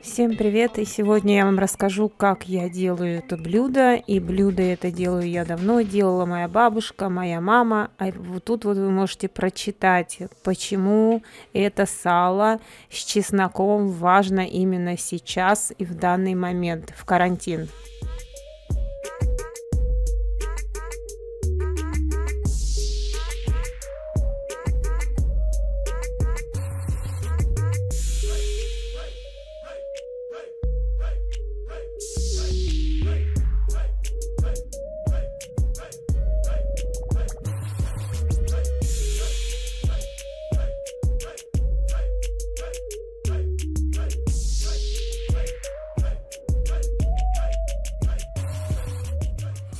Всем привет! И сегодня я вам расскажу, как я делаю это блюдо. И блюдо это делаю я давно, делала моя бабушка, моя мама. А вот тут вот вы можете прочитать, почему это сало с чесноком важно именно сейчас и в данный момент, в карантин.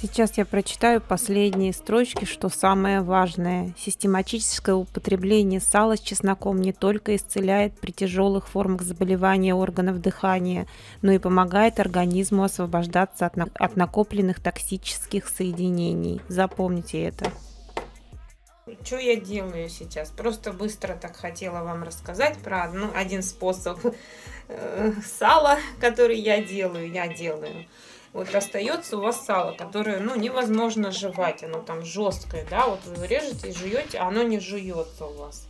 Сейчас я прочитаю последние строчки, что самое важное. Систематическое употребление сала с чесноком не только исцеляет при тяжелых формах заболевания органов дыхания, но и помогает организму освобождаться от накопленных токсических соединений. Запомните это. Что я делаю сейчас? Просто быстро так хотела вам рассказать про один способ сала, который я делаю. Вот остается у вас сало, которое, невозможно жевать, оно там жесткое, да, вот вы режете и жуете, а оно не жуется у вас.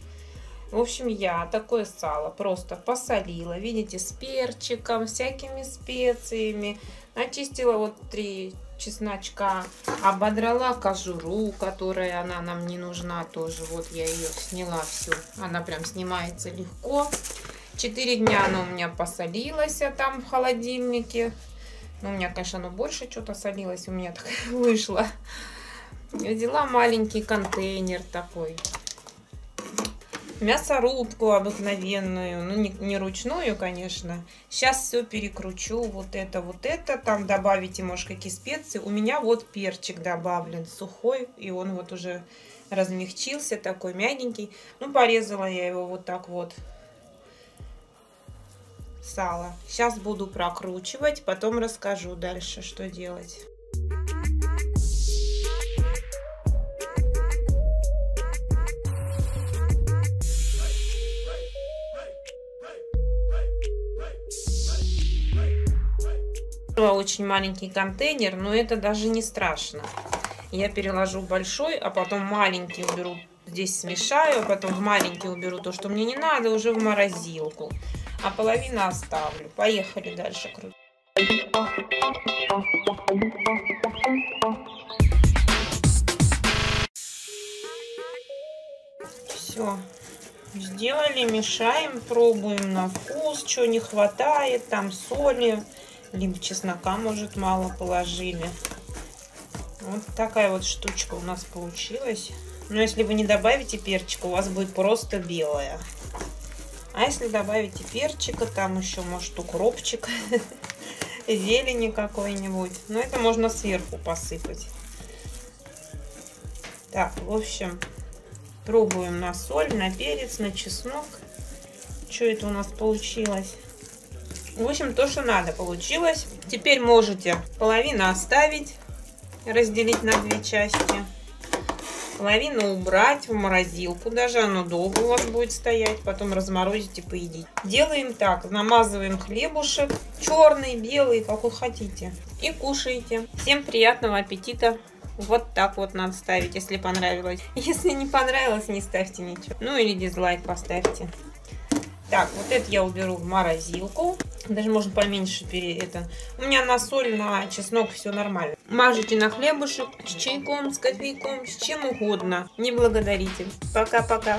В общем, я такое сало просто посолила, видите, с перчиком, всякими специями, очистила вот 3 чесночка, ободрала кожуру, которая она нам не нужна тоже, вот я ее сняла всю, она прям снимается легко. 4 дня она у меня посолилась, а там в холодильнике. У меня, конечно, оно больше что-то солилось, у меня так вышло. Я взяла маленький контейнер такой. Мясорубку обыкновенную, не ручную, конечно. Сейчас все перекручу, вот это. Там добавите, может, какие специи. У меня вот перчик добавлен, сухой, и он вот уже размягчился, такой мягенький. Порезала я его вот так вот. Сало. Сейчас буду прокручивать, потом расскажу дальше, что делать. Очень маленький контейнер, но это даже не страшно. Я переложу большой, а потом маленький уберу. Здесь смешаю, а потом в маленький уберу то, что мне не надо, уже в морозилку. А половину оставлю. Поехали дальше крутить. Все. Сделали, мешаем, пробуем на вкус, что не хватает, там соли, либо чеснока, может, мало положили. Вот такая вот штучка у нас получилась. Но если вы не добавите перчика, у вас будет просто белая. А если добавите перчика, там еще, может, укропчик, зелени какой-нибудь. Но это можно сверху посыпать. Так, в общем, пробуем на соль, на перец, на чеснок. Что это у нас получилось? В общем, то, что надо, получилось. Теперь можете половину оставить, разделить на 2 части. Половину убрать в морозилку, даже оно долго у вас будет стоять, потом разморозить и поедить. Делаем так, намазываем хлебушек, черный, белый, какой хотите, и кушайте. Всем приятного аппетита! Вот так вот надо ставить, если понравилось. Если не понравилось, не ставьте ничего, или дизлайк поставьте. Так, вот это я уберу в морозилку. Даже можно поменьше У меня на соль, на чеснок все нормально. Мажете на хлебушек с чайком, с кофейком, с чем угодно. Не благодарите. Пока-пока.